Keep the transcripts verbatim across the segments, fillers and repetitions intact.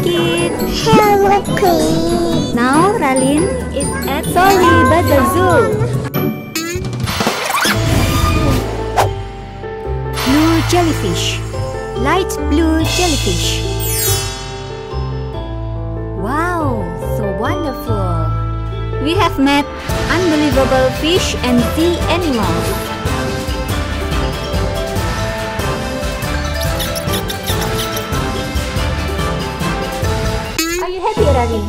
Kid. Hello, Kid. Now Ralin is at Sorry But The Zoo. Blue jellyfish. Light blue jellyfish. Wow, so wonderful. We have met unbelievable fish and sea animals. Ralin.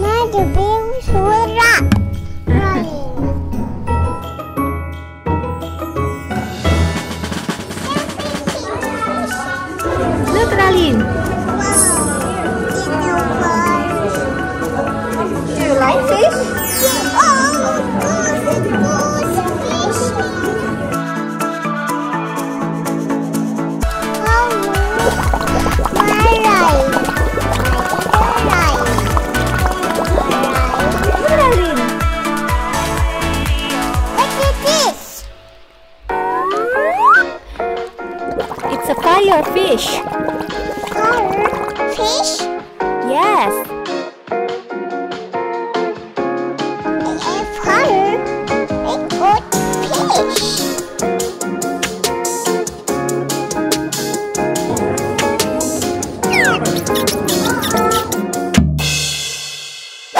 Now the beams will rock. Look, Ralin. Wow. Do you like fish? Oh, oh, oh, oh, fish. Oh, fish. Color fish? Yes. And if color, a good fish.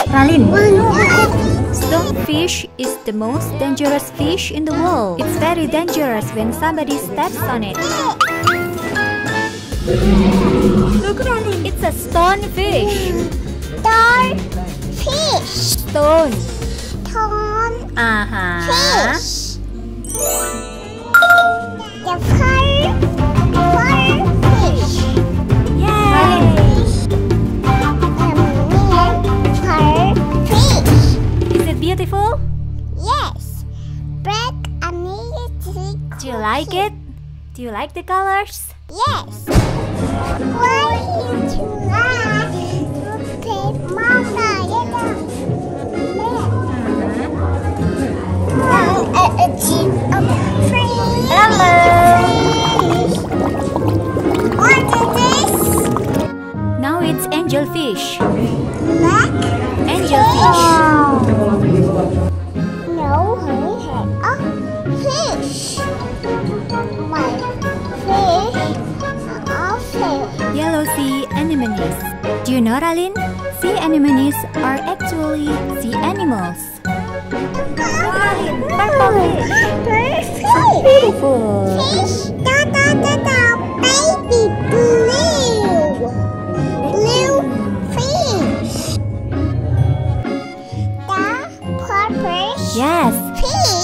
Ralin, stonefish is the most dangerous fish in the world. It's very dangerous when somebody steps on it. Look, Ralin, it's a stone fish. Stone fish. Stone. Stone. Uh huh. Fish. The pearl. Pearl fish. Yes. Pearl fish. Is it beautiful? Yes. But amazing. Do you like it? Do you like the colors? Yes. Why did you like to play mama? I'm a team of friends. Hello. What is this? Now it's angelfish. Black? Angelfish. Oh. No, we have a fish. Yellow sea anemones. Do you know, Ralin? Sea anemones are actually sea animals. Ralin, purple fish. So beautiful. Fish, da da da da, baby blue. Blue fish. The purple. Yes. Fish.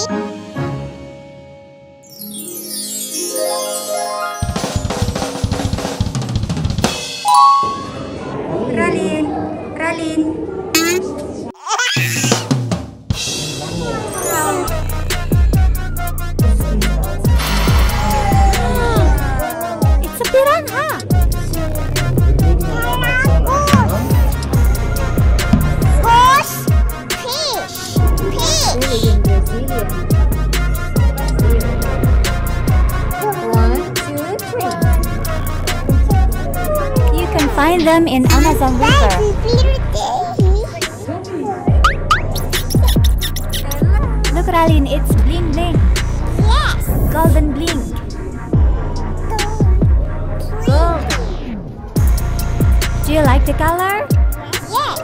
Find them in Amazon River. Look, Ralin, it's bling bling. Yes. Golden bling. Gold. Do you like the color? Yes.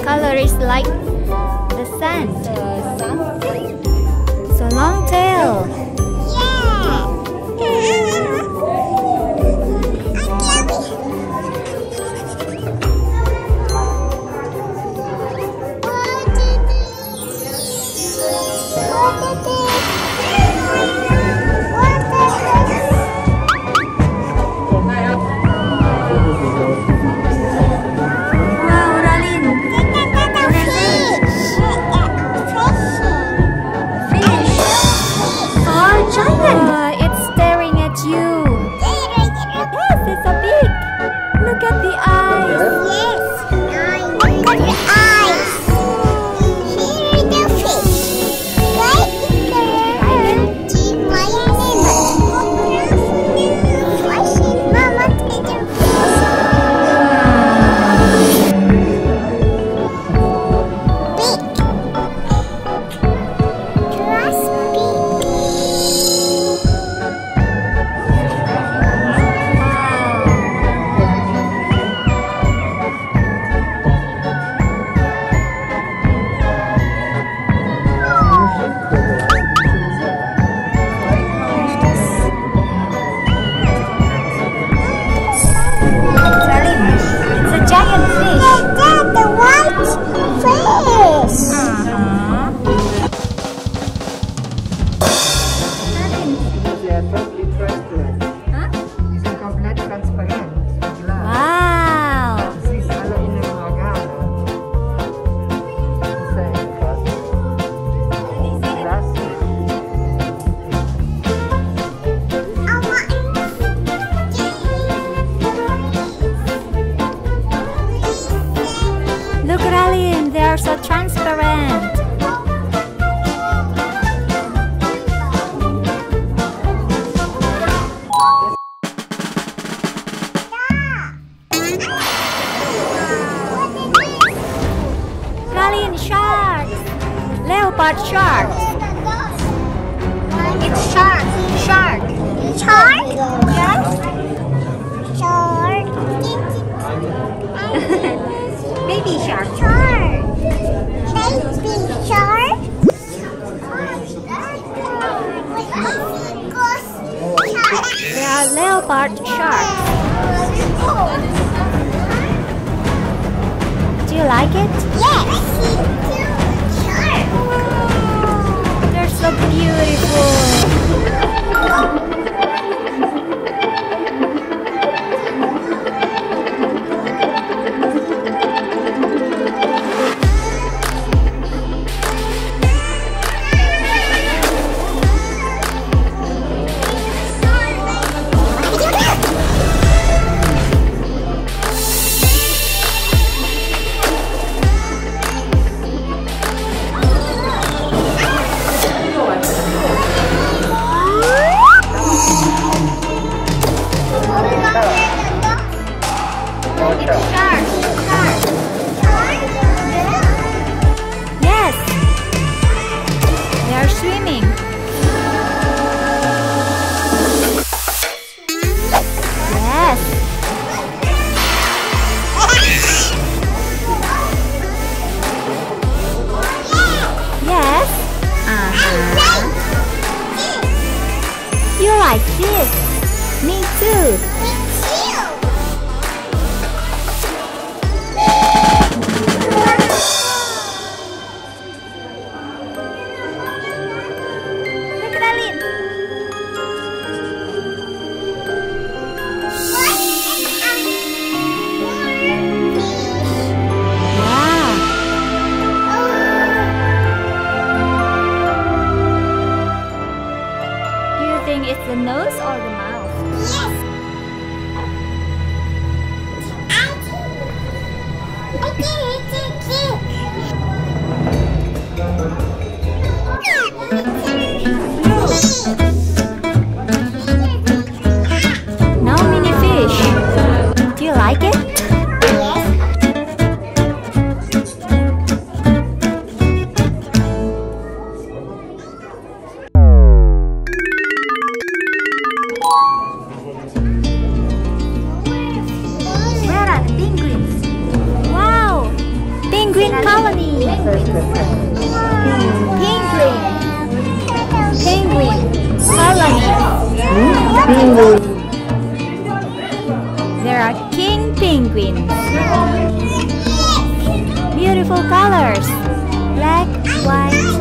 Color is like the sand. So long tail. Yeah. What is it? What is it? perfectly transparent. Huh? It's completely transparent. Wow! This is all in a magana. It's a glass. Look, Ralin, they are so transparent. Leopard shark. It's shark. Shark. Shark? Shark. Shark. Baby shark. Shark. Baby shark. They are leopard sharks. Do you like it? Yes. So beautiful. Like this. Me too. Me too. Look at Aline. It's the nose or the mouth? Yes. I think I think it's cute. No mini fish. Do you like it? Penguin colony. Penguin. Penguin colony. Penguin. There are king penguins. Beautiful colors. Black, white,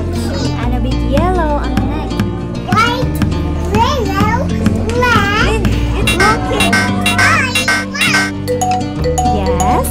and a bit yellow on the neck. White, yellow, black. It's looking nice. Yes.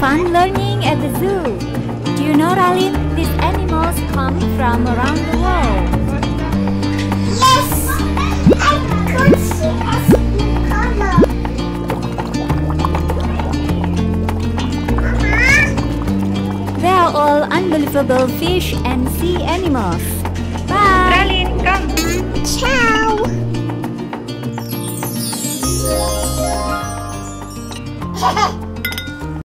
Fun learning at the zoo. Do you know, Ralin, these animals come from around the world? Yes! I could see a few colors. Mama? They are all unbelievable fish and sea animals. Bye! Ralin, come! Ciao!